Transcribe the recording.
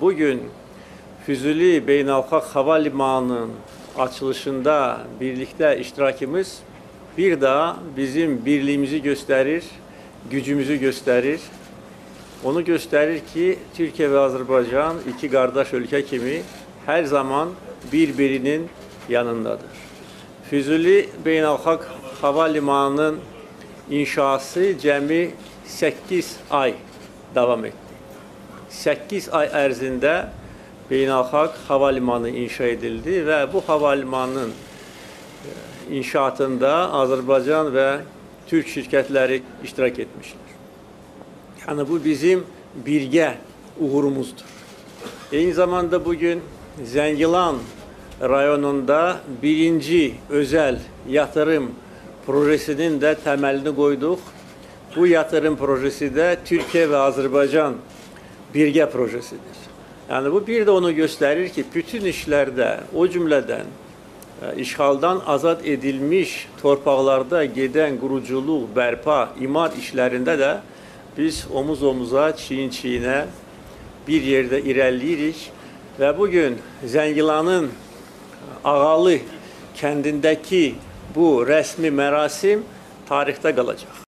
Bugün Füzüli Beynalxalq Havalimanı'nın açılışında birlikte iştirakimiz bir daha bizim birliğimizi gösterir, gücümüzü gösterir. Onu gösterir ki Türkiye ve Azerbaycan iki kardeş ülke kimi her zaman birbirinin yanındadır. Füzüli Beynalxalq Havalimanı'nın inşası cəmi 8 ay davam etdi. 8 ay ərzində Beynəlxalq Havalimanı inşa edildi ve bu havalimanının inşaatında Azerbaycan ve Türk şirketleri iştirak etmişler. Yani bu bizim birgə uğurumuzdur. Eyni zamanda bugün Zengilan rayonunda birinci özel yatırım projesinin de temelini koyduk. Bu yatırım projesi de Türkiye ve Azerbaycan birgə projesidir. Yani bu bir de onu gösterir ki bütün işlerde o cümleden işğaldan azad edilmiş torpaqlarda geden quruculuq, bərpa, imar işlerinde de biz omuz omuza, çiyin çiyinə bir yerde irəliyirik ve bugün Zengilanın Ağalı kəndindeki bu resmi mərasim tarixdə qalacaq.